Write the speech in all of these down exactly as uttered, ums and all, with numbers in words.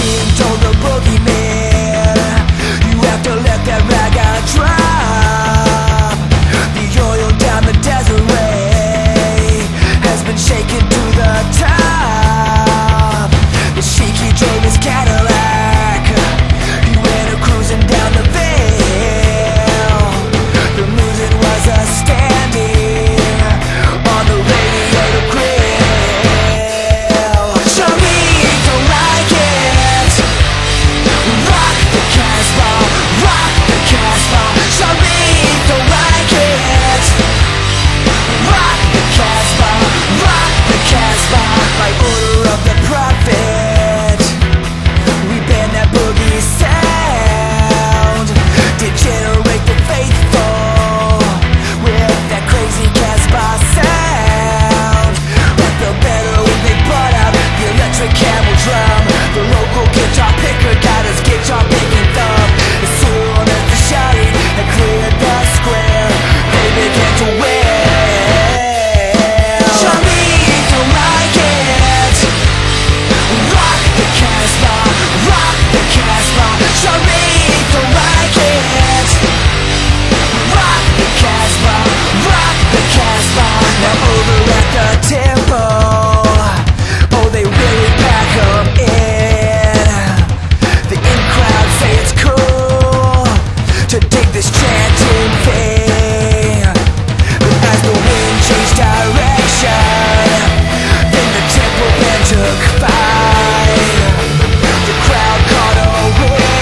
king told the boogeyman, you have to let that dragon drop. The oil down the Desiree has been shaken to the top. The sheik, he drove his Cadillac, he went a cruising down the veil. The music was a standing on the radio to grill. Show me if you like it, rock the Casbah, rock the Casbah. Show me if you like it, rock the Casbah, rock the Casbah. By order of the prophet, we ban that boogie sound. Degenerate the faithful with that crazy Casbah sound. Let the Bedouin, they brought out the electric camel drum. The local guitar picker got his guitar picking thumb. As soon as the shouting had cleared the square, they began to wail. Show me if you like it, rock the Casbah, rock the Casbah. Show me if you like it, rock the Casbah, rock the Casbah. Now over at the temple, oh they really pack 'em in. The in crowd say it's cool to dig this chanting thing, but as the wind changed direction, then the temple band took fire. The crowd caught a whiff.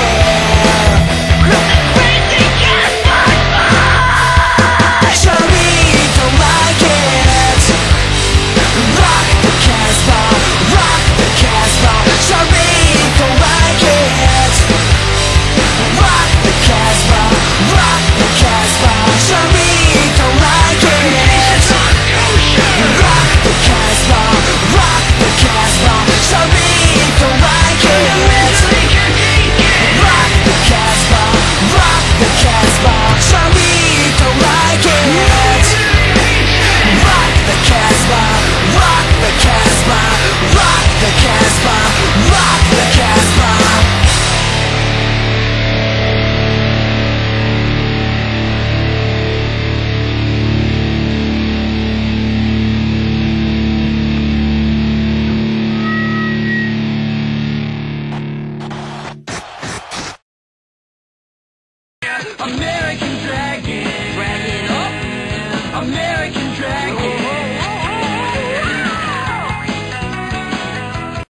Show me if you like it, rock the Casbah, rock the Casbah. Show me if you like it, rock the Casbah, rock the Casbah. Show me if you like it, rock the Casbah, rock the Casbah. Show me if you like it, rock the Casbah, rock the Casbah. Show me if you like it, rock the Casbah, rock the Casbah, rock the Casbah, rock the Casbah. American